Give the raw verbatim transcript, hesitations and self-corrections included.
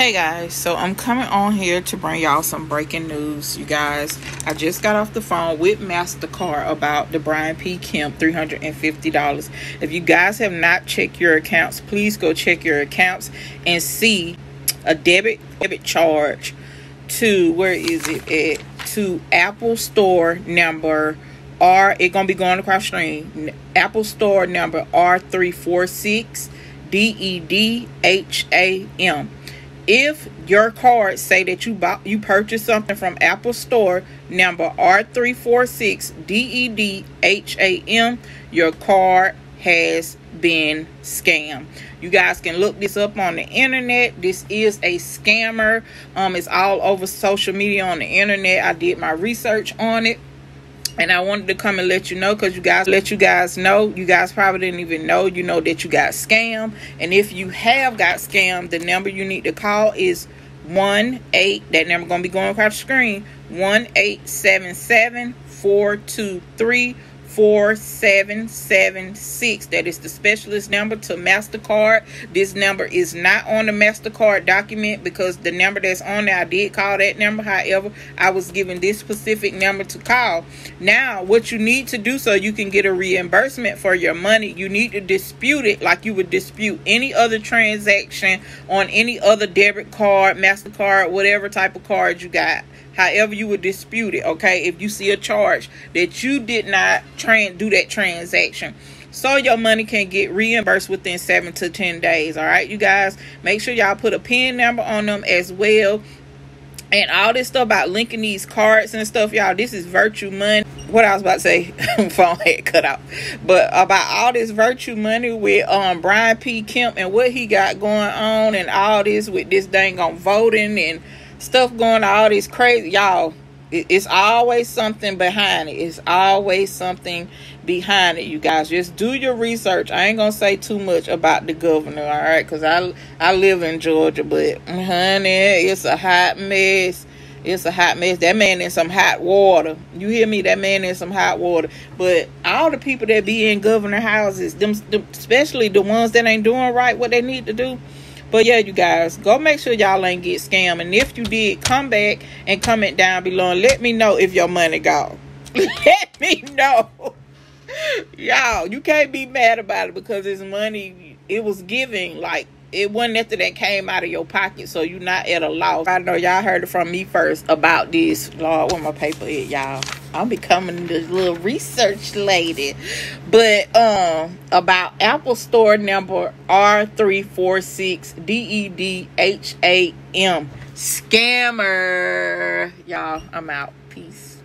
Hey guys, so I'm coming on here to bring y'all some breaking news, you guys. I just got off the phone with MasterCard about the Brian P. Kemp three hundred fifty dollars. If you guys have not checked your accounts, please go check your accounts and see a debit debit charge to, where is it at? To Apple Store number R, it's going to be going across stream, Apple Store number R three four six D E D H A M. If your card say that you bought, you purchased something from Apple Store number R three four six D E D H A M, your card has been scammed. You guys can look this up on the internet. This is a scammer. Um, it's all over social media on the internet. I did my research on it. And I wanted to come and let you know, because you guys let you guys know. You guys probably didn't even know, you know, that you got scammed. And if you have got scammed, the number you need to call is one eight. That number going to be going across the screen. one eight seven seven, four two three, four seven seven six. That is the specialist number to MasterCard. This number is not on the MasterCard document, because the number that's on there, I did call that number. However, I was given this specific number to call. Now, what you need to do so you can get a reimbursement for your money, you need to dispute it like you would dispute any other transaction on any other debit card, MasterCard, whatever type of card you got. However you would dispute it, okay? If you see a charge that you did not tran do that transaction, so your money can get reimbursed within seven to ten days. All right, you guys, make sure y'all put a P I N number on them as well. And all this stuff about linking these cards and stuff, y'all, this is Virtue Money. What I was about to say, phone had cut out. But about all this Virtue Money with um Brian P. Kemp and what he got going on, and all this with this dang on voting and stuff going on, all these crazy, y'all, it, it's always something behind it. It's always something behind it, you guys. Just do your research. I ain't gonna say too much about the governor, all right, because I, I live in Georgia, but honey, it's a hot mess. It's a hot mess. That man in some hot water. You hear me? That man in some hot water. But all the people that be in governor houses, them, them especially the ones that ain't doing right what they need to do. But yeah, you guys, go make sure y'all ain't get scammed. And if you did, come back and comment down below and let me know if your money gone. Let me know. Y'all, you can't be mad about it, because it's money, it was giving, like, it wasn't nothing that came out of your pocket, so you're not at a loss. I know y'all heard it from me first about this. Lord, where my paper at, y'all? I'm becoming this little research lady. But um, about Apple Store number R three four six D E D H A M. Scammer. Y'all, I'm out. Peace.